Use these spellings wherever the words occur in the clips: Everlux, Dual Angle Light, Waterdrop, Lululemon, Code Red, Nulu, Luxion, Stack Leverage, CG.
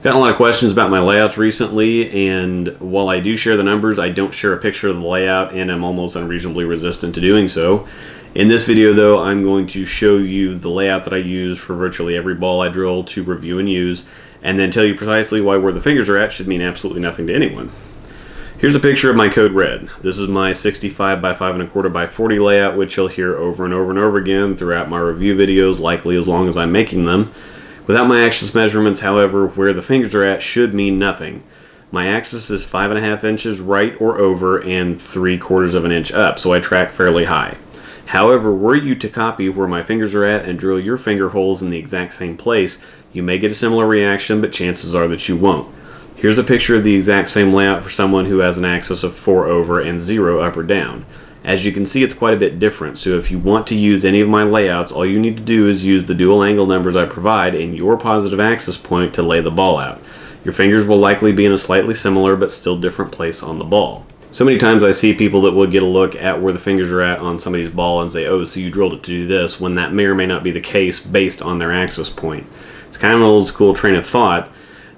Gotten a lot of questions about my layouts recently, and while I do share the numbers, I don't share a picture of the layout, and I'm almost unreasonably resistant to doing so. In this video though, I'm going to show you the layout that I use for virtually every ball I drill to review and use, and then tell you precisely why where the fingers are at should mean absolutely nothing to anyone. Here's a picture of my Code Red. This is my 65 by 5¼ by 40 layout, which you'll hear over and over and over again throughout my review videos, likely as long as I'm making them. Without my axis measurements, however, where the fingers are at should mean nothing. My axis is 5.5 inches right or over and 3/4 of an inch up, so I track fairly high. However, were you to copy where my fingers are at and drill your finger holes in the exact same place, you may get a similar reaction, but chances are that you won't. Here's a picture of the exact same layout for someone who has an axis of 4 over and 0 up or down. As you can see, it's quite a bit different, so if you want to use any of my layouts, all you need to do is use the dual angle numbers I provide and your positive axis point to lay the ball out. Your fingers will likely be in a slightly similar but still different place on the ball. So many times I see people that will get a look at where the fingers are at on somebody's ball and say, oh, so you drilled it to do this, when that may or may not be the case based on their axis point. It's kind of an old school train of thought,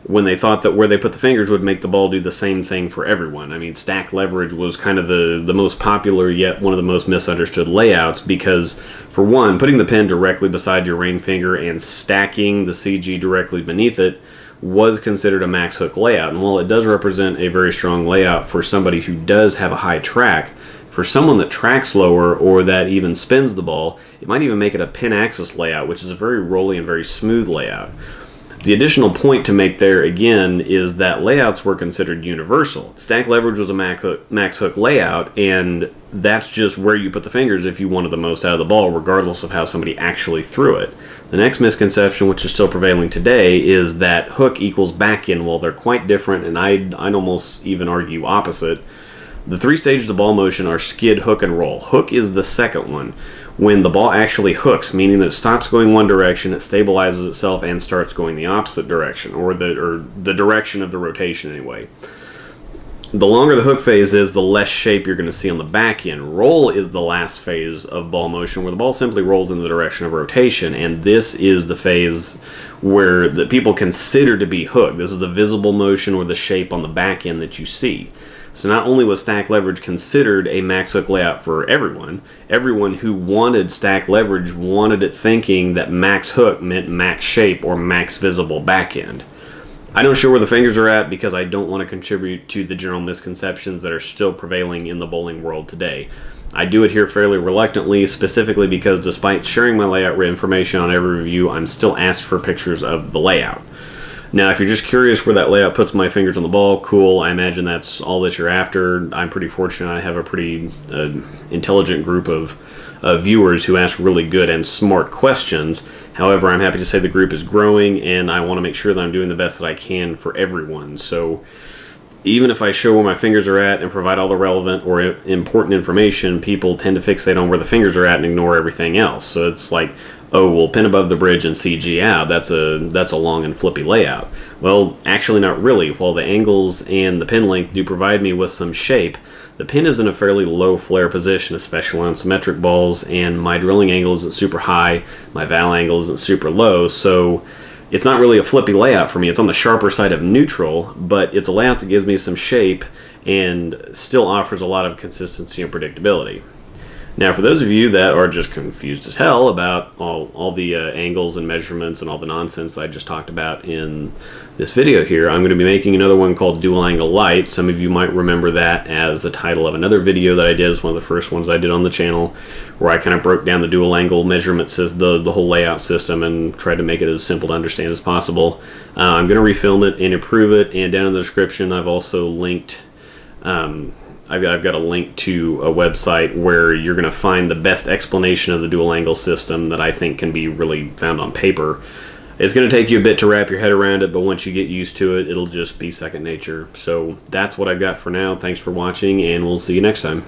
when they thought that where they put the fingers would make the ball do the same thing for everyone. I mean, stack leverage was kind of the most popular yet one of the most misunderstood layouts because, for one, putting the pen directly beside your ring finger and stacking the CG directly beneath it was considered a max hook layout. And while it does represent a very strong layout for somebody who does have a high track, for someone that tracks lower or that even spins the ball, it might even make it a pin axis layout, which is a very rolly and very smooth layout. The additional point to make there, again, is that layouts were considered universal. Stack leverage was a max hook layout, and that's just where you put the fingers if you wanted the most out of the ball, regardless of how somebody actually threw it. The next misconception, which is still prevailing today, is that hook equals back in. Well, they're quite different, and I'd almost even argue opposite. The three stages of ball motion are skid, hook, and roll. Hook is the second one, when the ball actually hooks, meaning that it stops going one direction, it stabilizes itself, and starts going the opposite direction, or the direction of the rotation anyway. The longer the hook phase is, the less shape you're going to see on the back end. Roll is the last phase of ball motion, where the ball simply rolls in the direction of rotation, and this is the phase where the people consider to be hook. This is the visible motion or the shape on the back end that you see. So not only was stack leverage considered a max hook layout for everyone, everyone who wanted stack leverage wanted it thinking that max hook meant max shape or max visible back end. I don't show where the fingers are at because I don't want to contribute to the general misconceptions that are still prevailing in the bowling world today. I do it here fairly reluctantly, specifically because despite sharing my layout information on every review, I'm still asked for pictures of the layout. Now, if you're just curious where that layout puts my fingers on the ball, cool. I imagine that's all that you're after. I'm pretty fortunate. I have a pretty intelligent group of viewers who ask really good and smart questions. However, I'm happy to say the group is growing, and I want to make sure that I'm doing the best that I can for everyone. So even if I show where my fingers are at and provide all the relevant or important information, people tend to fixate on where the fingers are at and ignore everything else. So it's like, oh, well, pin above the bridge and CG out, that's a long and flippy layout. Well, actually not really. While the angles and the pin length do provide me with some shape, the pin is in a fairly low flare position, especially on symmetric balls, and my drilling angle isn't super high, my val angle isn't super low, so it's not really a flippy layout for me. It's on the sharper side of neutral, but it's a layout that gives me some shape and still offers a lot of consistency and predictability. Now, for those of you that are just confused as hell about all the angles and measurements and all the nonsense I just talked about in this video here, I'm going to be making another one called Dual Angle Light. Some of you might remember that as the title of another video that I did. It's one of the first ones I did on the channel, where I kind of broke down the dual angle measurement system, the whole layout system, and tried to make it as simple to understand as possible. I'm going to refilm it and improve it, and down in the description I've also linked... I've got a link to a website where you're going to find the best explanation of the dual angle system that I think can be really found on paper. It's going to take you a bit to wrap your head around it, but once you get used to it, it'll just be second nature. So that's what I've got for now. Thanks for watching, and we'll see you next time.